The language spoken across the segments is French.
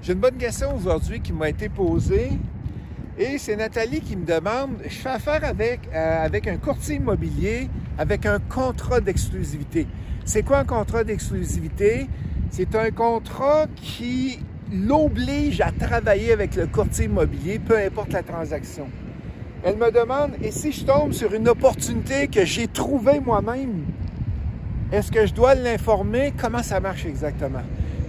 J'ai une bonne question aujourd'hui qui m'a été posée et c'est Nathalie qui me demande, je fais affaire avec un courtier immobilier, avec un contrat d'exclusivité. C'est quoi un contrat d'exclusivité? C'est un contrat qui l'oblige à travailler avec le courtier immobilier, peu importe la transaction. Elle me demande, et si je tombe sur une opportunité que j'ai trouvée moi-même, est-ce que je dois l'informer? Comment ça marche exactement?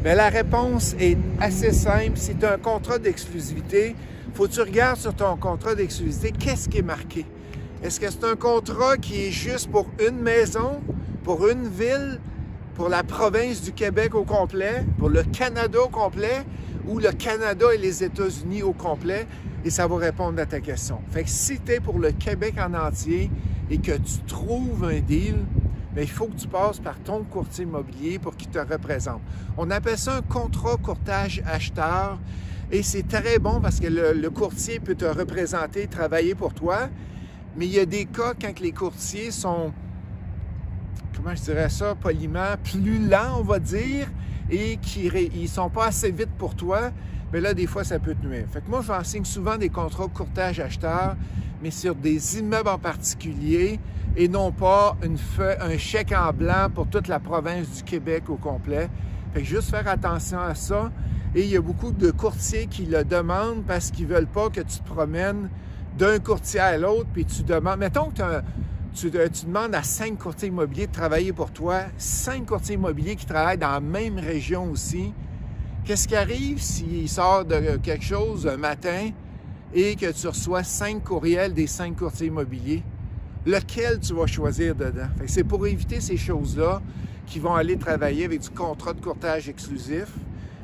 Mais la réponse est assez simple. Si tu as un contrat d'exclusivité, il faut que tu regardes sur ton contrat d'exclusivité qu'est-ce qui est marqué. Est-ce que c'est un contrat qui est juste pour une maison, pour une ville, pour la province du Québec au complet, pour le Canada au complet, ou le Canada et les États-Unis au complet? Et ça va répondre à ta question. Fait que si tu es pour le Québec en entier et que tu trouves un deal, bien, il faut que tu passes par ton courtier immobilier pour qu'il te représente. On appelle ça un contrat courtage-acheteur et c'est très bon parce que le courtier peut te représenter, travailler pour toi, mais il y a des cas quand les courtiers sont, comment je dirais ça, poliment, plus lents, on va dire, et qu'ils ne sont pas assez vite pour toi, mais là, des fois, ça peut te nuire. Fait que moi, j'en signe souvent des contrats courtage-acheteur, mais sur des immeubles en particulier et non pas un chèque en blanc pour toute la province du Québec au complet. Fait que juste faire attention à ça. Et il y a beaucoup de courtiers qui le demandent parce qu'ils ne veulent pas que tu te promènes d'un courtier à l'autre puis tu demandes... Mettons que tu demandes à 5 courtiers immobiliers de travailler pour toi, 5 courtiers immobiliers qui travaillent dans la même région aussi. Qu'est-ce qui arrive s'il sort de quelque chose un matin et que tu reçois 5 courriels des 5 courtiers immobiliers? Lequel tu vas choisir dedans? C'est pour éviter ces choses-là qui vont aller travailler avec du contrat de courtage exclusif.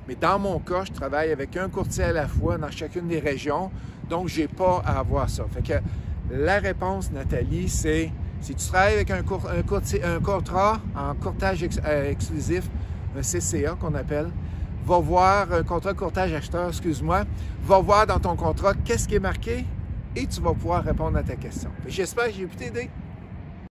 Mais dans mon cas, je travaille avec un courtier à la fois dans chacune des régions, donc je n'ai pas à avoir ça. Fait que la réponse, Nathalie, c'est si tu travailles avec un contrat en courtage exclusif, un CCA qu'on appelle, va voir un contrat de courtage acheteur, excuse-moi, va voir dans ton contrat qu'est-ce qui est marqué et tu vas pouvoir répondre à ta question. J'espère que j'ai pu t'aider.